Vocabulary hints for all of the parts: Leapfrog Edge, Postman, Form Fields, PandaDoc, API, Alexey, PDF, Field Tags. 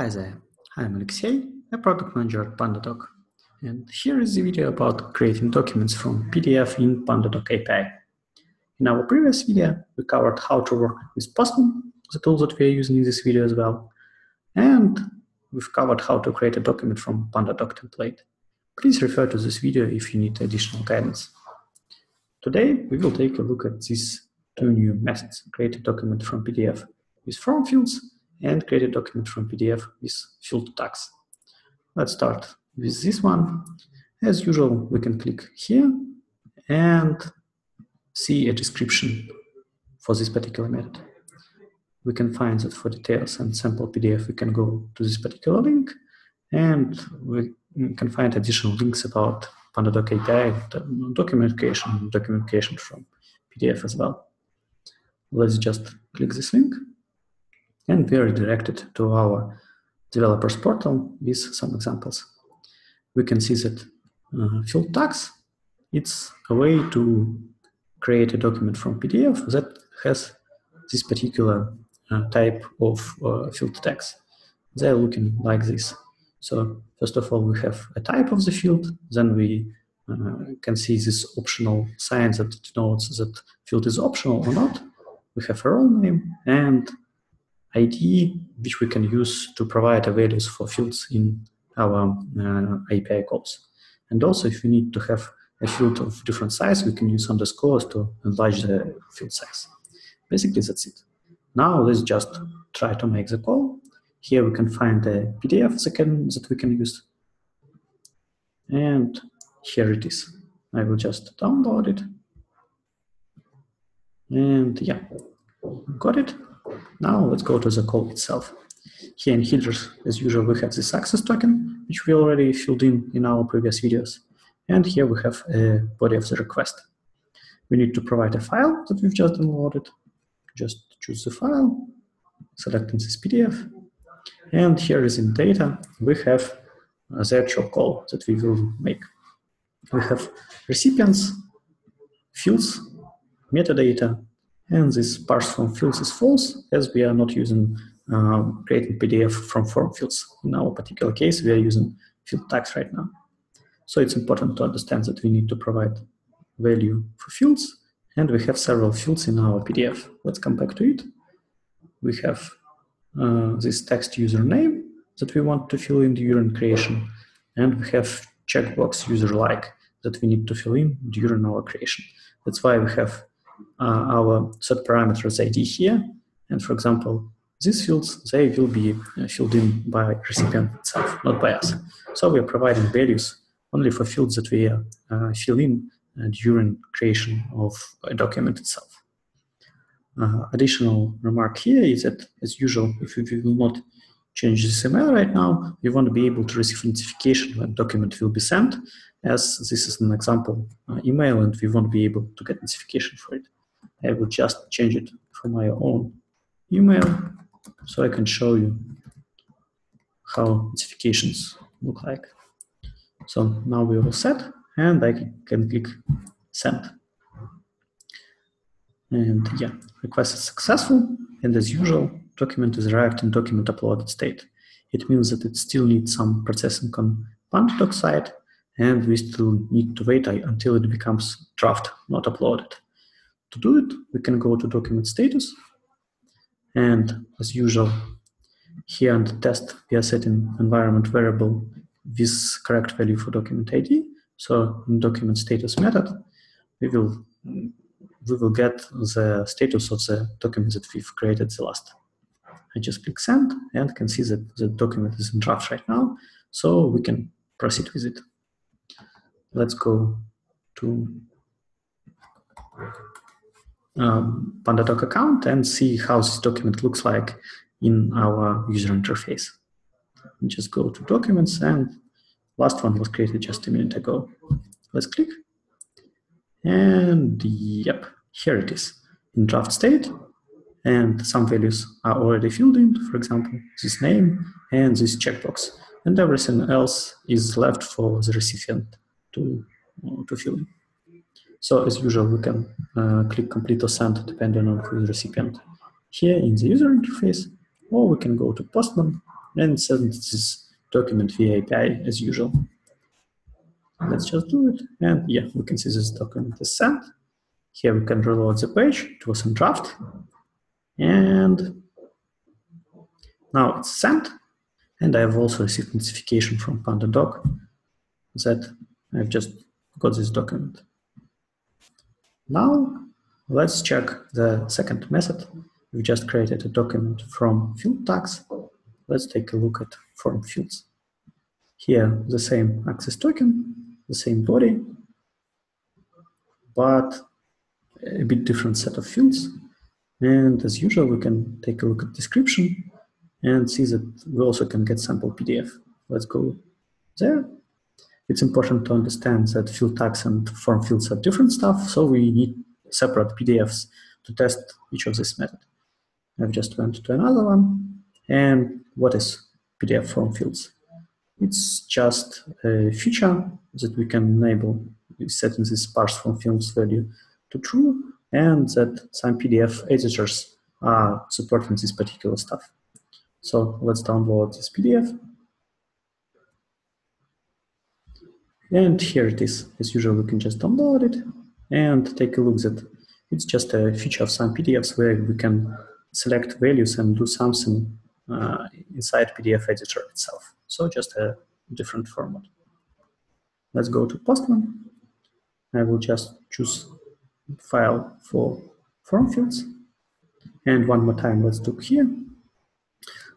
Hi there, I'm Alexey, a product manager at PandaDoc, and here is the video about creating documents from PDF in PandaDoc API. In our previous video, we covered how to work with Postman, the tool that we are using in this video as well, and we've covered how to create a document from PandaDoc template. Please refer to this video if you need additional guidance. Today, we will take a look at these two new methods, create a document from PDF with Form Fields and create a document from PDF with Field Tags. Let's start with this one. As usual, we can click here and see a description for this particular method. We can find that for details and sample PDF, we can go to this particular link, and we can find additional links about PandaDoc API, documentation from PDF as well. Let's just click this link, and we are redirected to our developers portal with some examples. We can see that Field Tags, it's a way to create a document from PDF that has this particular type of field tags. They're looking like this. So first of all, we have a type of the field, then we can see this optional sign that denotes that field is optional or not. We have a role name and ID, which we can use to provide values for fields in our API calls. And also, if we need to have a field of different size, we can use underscores to enlarge the field size. Basically, that's it. Now, let's just try to make the call. Here we can find a PDF that we can use. And here it is. I will just download it. And yeah, got it. Now let's go to the call itself. Here in headers, as usual, we have this access token, which we already filled in our previous videos. And here we have a body of the request. We need to provide a file that we've just downloaded. Just choose the file, selecting this PDF. And here is in data, we have the actual call that we will make. We have recipients, fields, metadata, and this parse from fields is false, as we are not using creating PDF from form fields. In our particular case, we are using field tags right now. So it's important to understand that we need to provide value for fields, and we have several fields in our PDF. Let's come back to it. We have this text username that we want to fill in during creation, and we have checkbox user-like that we need to fill in during our creation. That's why we have our set parameters ID here, and for example, these fields, they will be filled in by recipient itself, not by us. So we are providing values only for fields that we fill in during creation of a document itself. Additional remark here is that, as usual, if we will not change this email right now, we want to be able to receive notification when document will be sent, as this is an example email and we won't be able to get notification for it. I will just change it for my own email so I can show you how notifications look like. So now we are all set and I can click send. And yeah, request is successful, and as usual, document is arrived in document uploaded state. It means that it still needs some processing on PandaDoc side, and we still need to wait until it becomes draft, not uploaded. To do it, we can go to document status, and as usual, here on the test, we are setting environment variable with correct value for document ID. So in document status method, we will get the status of the document that we've created the last. I just click send and can see that the document is in draft right now, so we can proceed with it. Let's go to PandaDoc account and see how this document looks like in our user interface. And just go to documents, and last one was created just a minute ago. Let's click, and yep, here it is in draft state. And some values are already filled in, for example, this name and this checkbox. And everything else is left for the recipient to fill in. So as usual, we can click complete or send depending on who is the recipient here in the user interface, or we can go to Postman and send this document via API as usual. Let's just do it. And yeah, we can see this document is sent. Here we can reload the page. It was in draft. And now it's sent. And I've also received notification from PandaDoc that I've just got this document. Now let's check the second method. We just created a document from field tags. Let's take a look at form fields. Here, the same access token, the same body, but a bit different set of fields. And as usual, we can take a look at description and see that we also can get sample PDF. Let's go there. It's important to understand that field tags and form fields are different stuff, so we need separate PDFs to test each of these methods. I've just went to another one. And what is PDF form fields? It's just a feature that we can enable setting this parse form fields value to true, and that some PDF editors are supporting this particular stuff. So let's download this PDF. And here it is. As usual, we can just download it and take a look that it's just a feature of some PDFs where we can select values and do something inside PDF editor itself. So just a different format. Let's go to Postman. I will just choose file for form fields. And one more time, let's look here.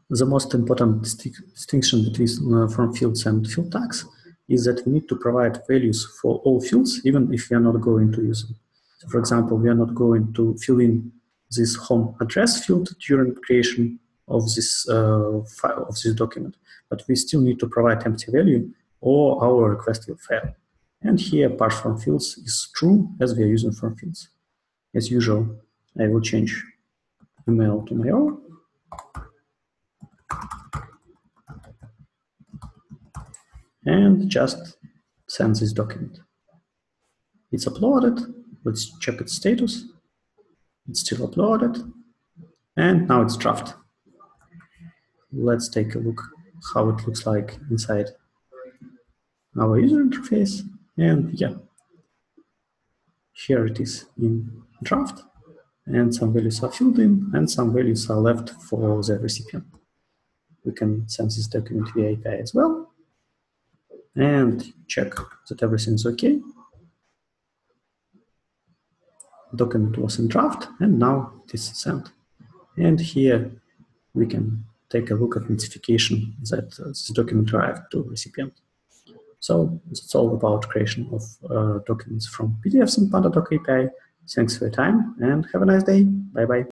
The most important distinction between form fields and field tags is that we need to provide values for all fields, even if we are not going to use them. So for example, we are not going to fill in this home address field during creation of this file, of this document, but we still need to provide empty value or our request will fail. And here parse form fields is true as we are using form fields. As usual, I will change email to my own. And just send this document. It's uploaded. Let's check its status. It's still uploaded. And now it's draft. Let's take a look how it looks like inside our user interface. And yeah, here it is in draft. And some values are filled in and some values are left for the recipient. We can send this document via API as well. And check that everything's okay. Document was in draft and now it is sent. And here we can take a look at notification that this document arrived to recipient. So it's all about creation of documents from PDFs and PandaDoc API. Thanks for your time and have a nice day. Bye bye.